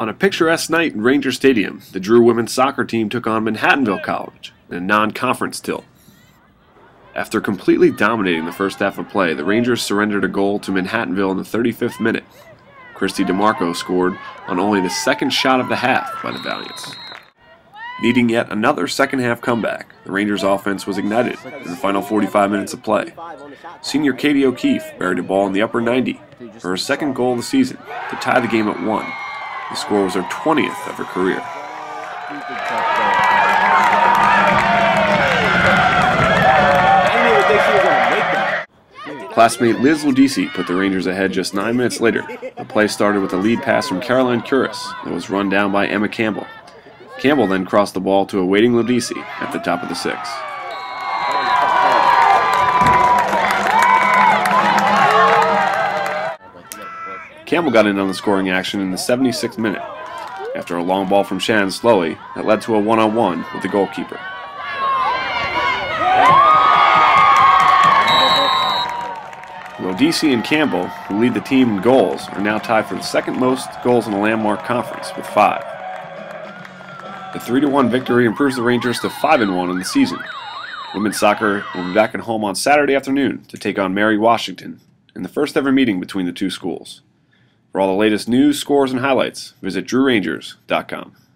On a picturesque night in Ranger Stadium, the Drew women's soccer team took on Manhattanville College in a non-conference tilt. After completely dominating the first half of play, the Rangers surrendered a goal to Manhattanville in the 35th minute. Christy DeMarco scored on only the second shot of the half by the Valiants. Needing yet another second-half comeback, the Rangers' offense was ignited in the final 45 minutes of play. Senior Katie O'Keefe buried a ball in the upper 90 for her second goal of the season to tie the game at 1. The score was her 20th of her career. Classmate Liz Lodici put the Rangers ahead just 9 minutes later. The play started with a lead pass from Caroline Curis that was run down by Emma Campbell. Campbell then crossed the ball to a waiting Lodici at the top of the 6. Campbell got in on the scoring action in the 76th minute after a long ball from Shannon Slowly that led to a one-on-one with the goalkeeper. Lodici and Campbell, who lead the team in goals, are now tied for the second most goals in the Landmark Conference with 5. The 3-1 victory improves the Rangers to 5-1 in the season. Women's soccer will be back at home on Saturday afternoon to take on Mary Washington in the first ever meeting between the two schools. For all the latest news, scores, and highlights, visit DrewRangers.com.